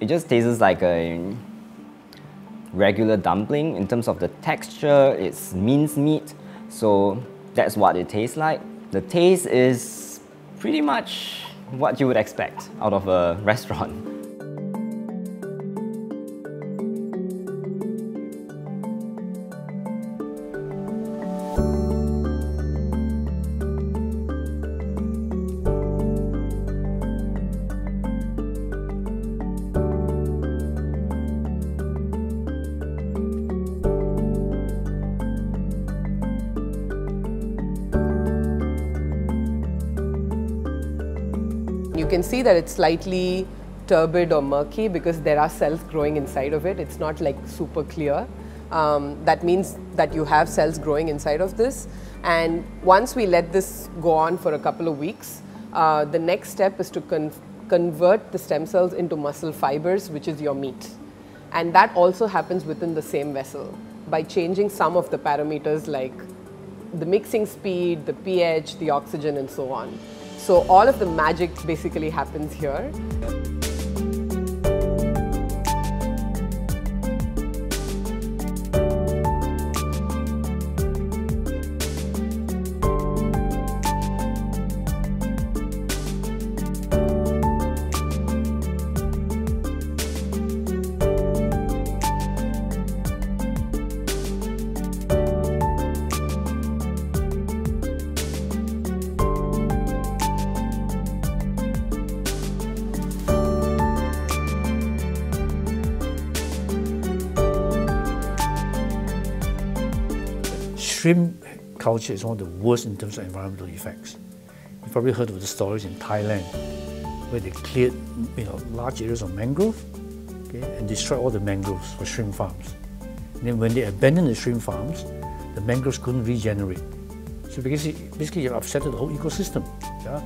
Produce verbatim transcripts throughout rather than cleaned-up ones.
it just tastes like a regular dumpling. In terms of the texture, it's minced meat, so that's what it tastes like. The taste is pretty much what you would expect out of a restaurant. You can see that it's slightly turbid or murky because there are cells growing inside of it. It's not like super clear. Um, that means that you have cells growing inside of this. And once we let this go on for a couple of weeks, uh, the next step is to con convert the stem cells into muscle fibers, which is your meat. And that also happens within the same vessel by changing some of the parameters like the mixing speed, the pH, the oxygen, and so on. So all of the magic basically happens here. Shrimp culture is one of the worst in terms of environmental effects. You've probably heard of the stories in Thailand where they cleared you know, large areas of mangrove okay, and destroyed all the mangroves for shrimp farms. And then when they abandoned the shrimp farms, the mangroves couldn't regenerate. So basically, basically you've upset the whole ecosystem. Yeah?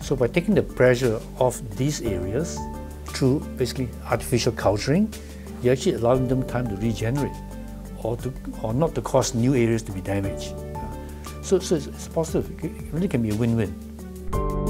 So by taking the pressure off these areas through basically artificial culturing, you're actually allowing them time to regenerate. Or, to, or not to cause new areas to be damaged. Yeah. So, so it's, it's positive, it really can be a win-win.